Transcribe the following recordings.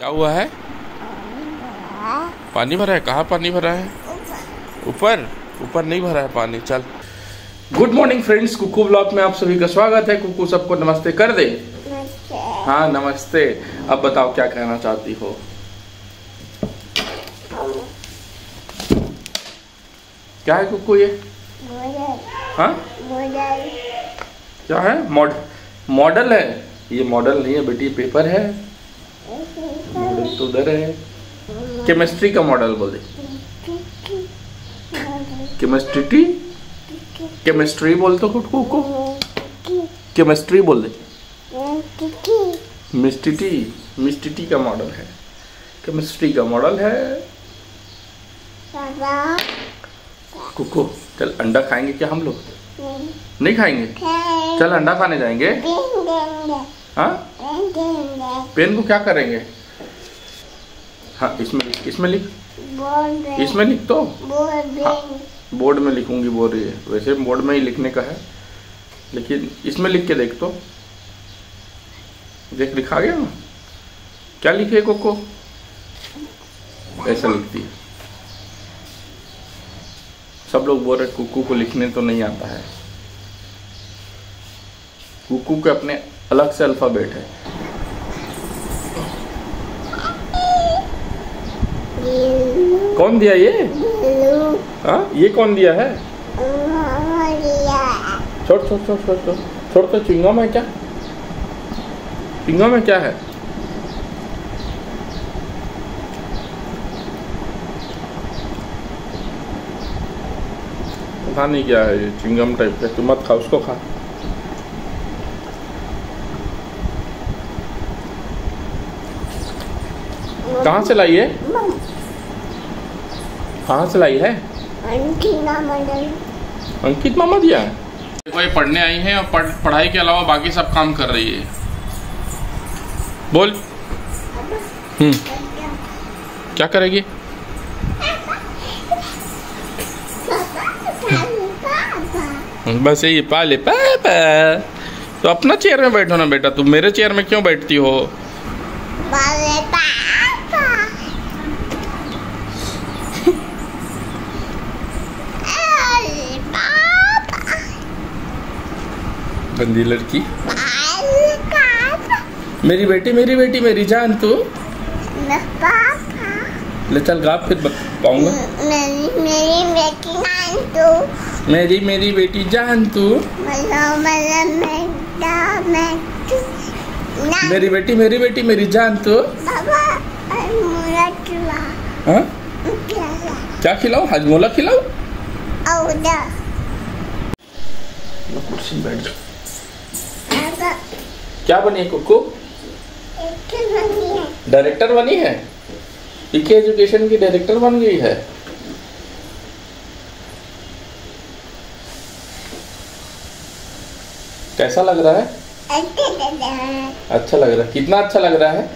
क्या हुआ है? पानी भरा है? कहाँ पानी भरा है? ऊपर? ऊपर नहीं भरा है पानी। चल, good morning friends, Kuku blog में आप सभी का स्वागत है। कुकू सबको नमस्ते कर दे। हाँ नमस्ते। अब बताओ क्या कहना चाहती हो? क्या है कुकू ये? हाँ क्या है? मॉडल है? ये मॉडल नहीं है बेटी, पेपर है। मॉडल तो उधर है। केमिस्ट्री का मॉडल बोल दे। केमिस्ट्री केमिस्ट्री बोल तो कुकू को। केमिस्ट्री बोल दे। मिस्टिटी मिस्टिटी का मॉडल है। केमिस्ट्री का मॉडल है कुकू। चल अंडा खाएंगे क्या हम लोग? नहीं खाएंगे। चल अंडा खाने जाएंगे। हाँ पेन को क्या करेंगे? हाँ इसमें लिख, इसमें लिख तो हाँ, बोर्ड में लिखूंगी बोल रही है। वैसे बोर्ड में ही लिखने का है, लेकिन इसमें लिख के देख तो देख। लिखा गया ना? क्या लिखे कोको? ऐसा लिखती है। सब लोग बोल रहे कुकू को लिखने तो नहीं आता है। कुकू के अपने अलग से अल्फाबेट है। कौन दिया ये? हाँ ये कौन दिया है? छोड़ छोड़ छोड़ छोड़ छोड़ छोड़। तो चिंगम है क्या? चिंगम में क्या है? पता नहीं क्या है ये, चिंगम टाइप का। तुम मत खा, उसको खा। कहाँ से लाई है? कहाँ से लाई है? अंकित मामा दिया है। देखो ये पढ़ने आई है और पढ़ाई के अलावा बाकी सब काम कर रही है। बोल क्या करेगी? बस यही पाले पापा। तो अपना चेयर में बैठो ना बेटा, तुम मेरे चेयर में क्यों बैठती हो? गंदी लड़की, मेरी बेटी मेरी बेटी मेरी जान तू। ले चल गाँव, फिर पाऊंगा। मेरी मेरी बेटी जान तू, मेरी बेटी मेरी जान तू। हाँ क्या खिलाओ? हाजमोला खिलाओ। कुर्सी में बैठ जाओ। क्या बनी है कुकू? डायरेक्टर बनी है? पीके एजुकेशन की डायरेक्टर बन गई है। कैसा लग रहा है? अच्छा लग रहा है। अच्छा लग रहा है। कितना अच्छा लग रहा है?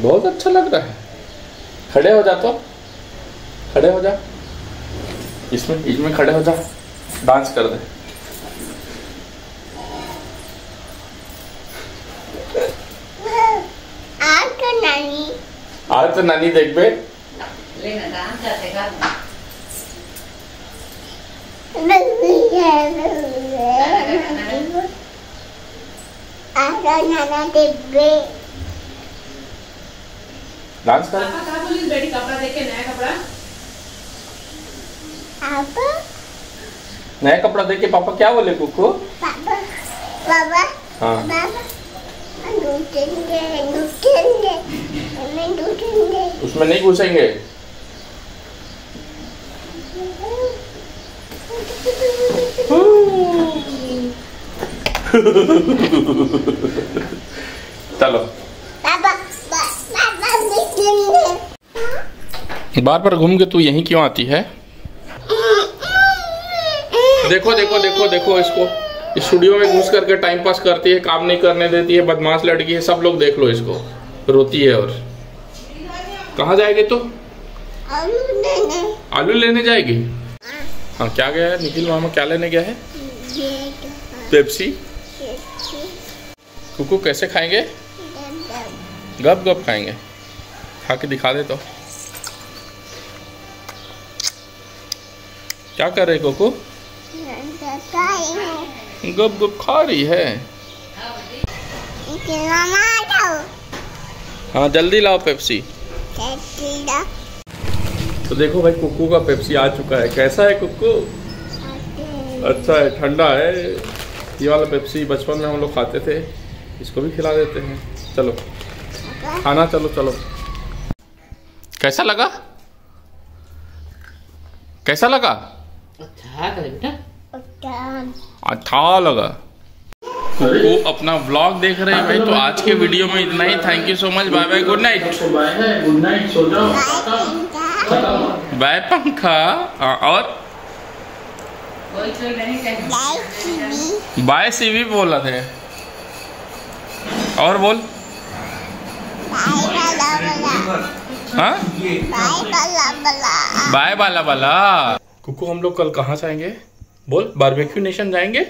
बहुत अच्छा लग रहा है। खड़े हो जा तो, खड़े हो जा। इसमें खड़े हो जा, डांस कर दे। आज तो नानी देख बे। डांस कर। बेटी कपड़ा देखे, नया कपड़ा। नया कपड़ा देख के पापा क्या बोले कुकू? पापा पापा हाँ घुसेंगे। उसमें नहीं घुसेंगे। चलो बार बार घूम के तू यहीं क्यों आती है? देखो देखो देखो देखो इसको, इस स्टूडियो में घुस करके टाइम पास करती है, काम नहीं करने देती है, बदमाश लड़की है। सब लोग देख लो इसको, रोती है। और कहाँ जाएगी तो? आलू लेने जाएगी। हाँ क्या गया है निखिल मामा? क्या लेने गया है? पेप्सी। कुकू कैसे खाएंगे? गप गप खाएंगे, खा के दिखा दे। तो क्या कर रहे कोको? गप गप खा रही है। हाँ जल्दी लाओ पेप्सी। तो देखो भाई कुक्कू का पेप्सी आ चुका है। कैसा है कुक्कू? अच्छा है, ठंडा है। ये वाला पेप्सी बचपन में हम लोग खाते थे, इसको भी खिला देते हैं। चलो खाना, चलो चलो। कैसा लगा? कैसा लगा? अच्छा लगा। वो अपना व्लॉग देख रहे हैं भाई। तो आज के वीडियो में इतना ही। Thank you so much, bye bye, good night. Good night, सो जाओ। बाय पंखा। और बाय सीवी बोला थे। और बोल बाय बाला बाला। कुकू हम लोग कल कहाँ जाएंगे बोल? बारबेक्यू नेशन जाएंगे।